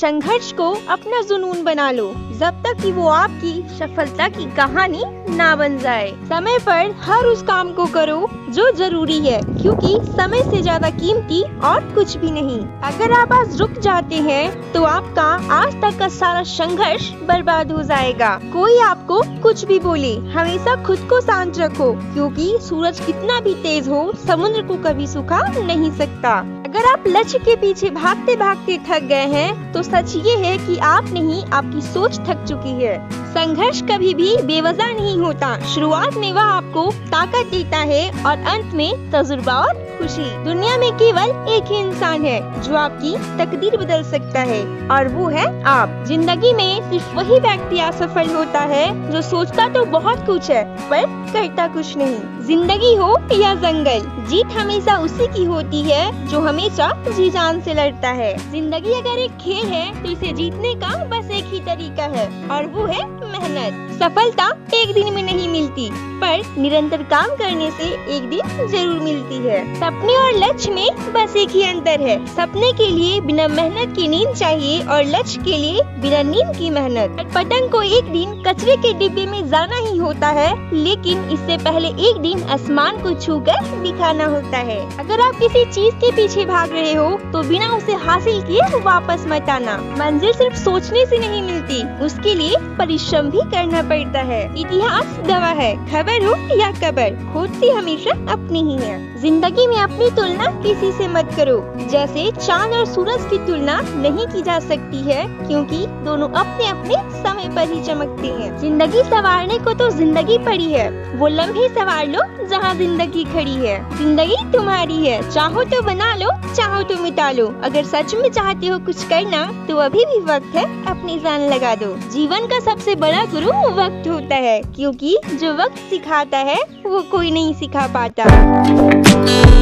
संघर्ष को अपना जुनून बना लो जब तक कि वो आपकी सफलता की कहानी ना बन जाए। समय पर हर उस काम को करो जो जरूरी है, क्योंकि समय से ज्यादा कीमती और कुछ भी नहीं। अगर आप आज रुक जाते हैं तो आपका आज तक का सारा संघर्ष बर्बाद हो जाएगा। कोई आपको कुछ भी बोले, हमेशा खुद को शांत रखो, क्योंकि सूरज कितना भी तेज हो समुद्र को कभी सूखा नहीं सकता। अगर आप लक्ष्य के पीछे भागते भागते थक गए हैं तो सच ये है कि आप नहीं, आपकी सोच थक चुकी है। संघर्ष कभी भी बेवजह नहीं होता। शुरुआत में वह आपको ताकत देता है और अंत में तजुर्बा और खुशी। दुनिया में केवल एक ही इंसान है जो आपकी तकदीर बदल सकता है और वो है आप। जिंदगी में सिर्फ वही व्यक्ति असफल होता है जो सोचता तो बहुत कुछ है पर करता कुछ नहीं। जिंदगी हो या जंगल, जीत हमेशा उसी की होती है जो हमेशा जी जान से लड़ता है। जिंदगी अगर एक खेल है तो इसे जीतने का बस एक ही तरीका है और वो है मेहनत। सफलता एक दिन में नहीं मिलती पर निरंतर काम करने से एक दिन जरूर मिलती है। सपने और लक्ष्य में बस एक ही अंतर है, सपने के लिए बिना मेहनत की नींद चाहिए और लक्ष्य के लिए बिना नींद की मेहनत। पतंग को एक दिन कचरे के डिब्बे में जाना ही होता है, लेकिन इससे पहले एक दिन आसमान को छूकर दिखाना होता है। अगर आप किसी चीज के पीछे भाग रहे हो तो बिना उसे हासिल किए वापस मत आना। मंजिल सिर्फ सोचने से नहीं मिलती, उसके लिए परिश्रम भी करना पड़ता है। इतिहास गवाह है, खबर हो या कबर, खोजती हमेशा अपनी ही है। जिंदगी में अपनी तुलना किसी से मत करो। जैसे चांद और सूरज की तुलना नहीं की जा सकती है, क्योंकि दोनों अपने अपने समय पर ही चमकते हैं। जिंदगी संवारने को तो जिंदगी पड़ी है, वो लम्हे संवार लो जहाँ जिंदगी खड़ी है। जिंदगी तुम्हारी है, चाहो तो बना लो, चाहो तो मिटा लो। अगर सच में चाहते हो कुछ करना तो अभी भी वक्त है, अपनी जान लगा दो। जीवन का सबसे बड़ा गुरु वक्त होता है, क्योंकि जो वक्त सिखाता है वो कोई नहीं सिखा पाता।